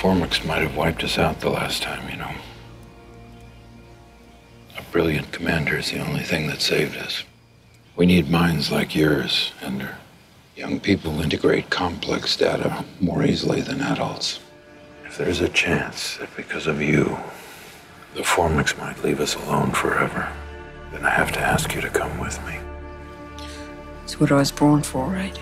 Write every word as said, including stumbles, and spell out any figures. Formics might have wiped us out the last time, you know. A brilliant commander is the only thing that saved us. We need minds like yours, Ender. Young people integrate complex data more easily than adults. If there's a chance that because of you, the Formics might leave us alone forever, then I have to ask you to come with me. It's what I was born for, right?